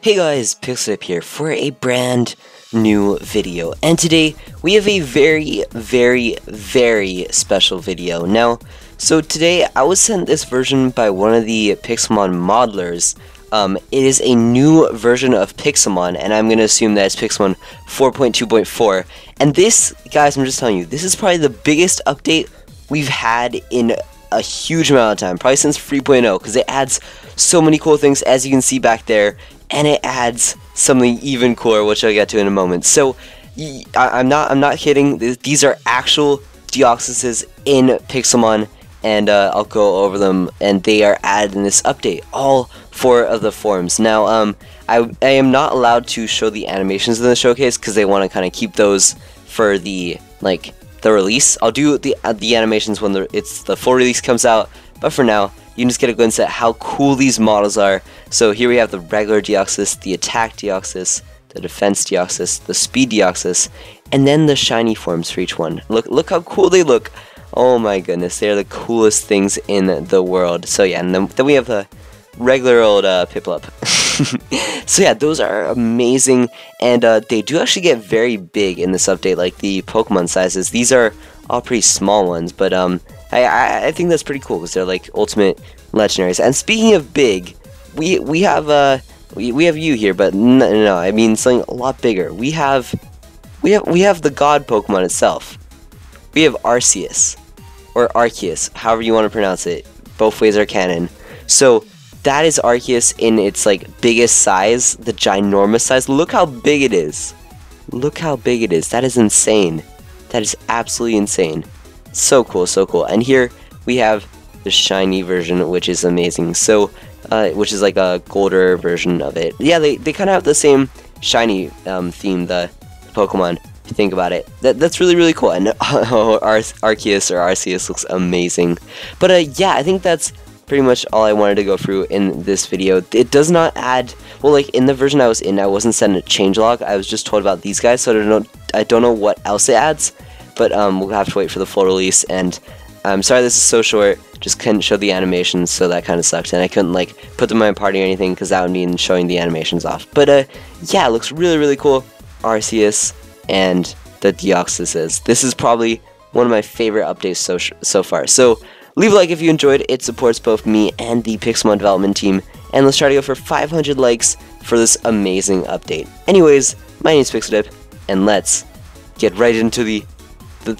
Hey guys, PixelDip here for a brand new video, and today we have a very, very, very special video. Now, so today I was sent this version by one of the Pixelmon modelers. It is a new version of Pixelmon, and I'm going to assume that it's Pixelmon 4.2.4. And this, guys, I'm just telling you, this is probably the biggest update we've had in a huge amount of time, probably since 3.0, because it adds so many cool things, as you can see back there. And it adds something even cooler, which I'll get to in a moment. So, I'm not kidding. These are actual Deoxyses in Pixelmon, and I'll go over them. And they are added in this update, all four of the forms. Now, I am not allowed to show the animations in the showcase because they want to kind of keep those for the the release. I'll do the animations when the full release comes out. But for now, you can just get a glimpse at how cool these models are. So here we have the regular Deoxys, the attack Deoxys, the defense Deoxys, the speed Deoxys, and then the shiny forms for each one. Look how cool they look. Oh my goodness, they are the coolest things in the world. So yeah, and then we have the regular old Piplup. So yeah, those are amazing, and they do actually get very big in this update, like the Pokemon sizes. These are all pretty small ones, but I think that's pretty cool because they're like ultimate legendaries. And speaking of big, we have you here, but no, I mean something a lot bigger. We have the God Pokemon itself. We have Arceus, or Arceus, however you want to pronounce it. Both ways are canon. So that is Arceus in its biggest size, the ginormous size. Look how big it is. Look how big it is. That is insane. That is absolutely insane. So cool, so cool. And here we have the shiny version, which is amazing. So, which is like a golder version of it. Yeah, they kind of have the same shiny theme, the Pokemon, if you think about it. That's really, really cool. And Arceus or Arceus looks amazing. But yeah, I think that's pretty much all I wanted to go through in this video. It does not add, well, in the version I was in, I wasn't sent a changelog. I was just told about these guys, so I don't know what else it adds. But we'll have to wait for the full release, and I'm sorry this is so short, just couldn't show the animations, so that kind of sucked, and I couldn't put them in my party or anything because that would mean showing the animations off. But yeah, it looks really, really cool. Arceus and the Deoxyses. This is probably one of my favorite updates so far. So leave a like if you enjoyed. It supports both me and the Pixelmon development team, and let's try to go for 500 likes for this amazing update. Anyways, my name is PixelDip, and let's get right into the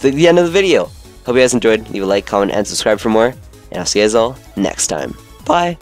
end of the video. Hope you guys enjoyed. Leave a like, comment, and subscribe for more, and I'll see you guys all next time. Bye!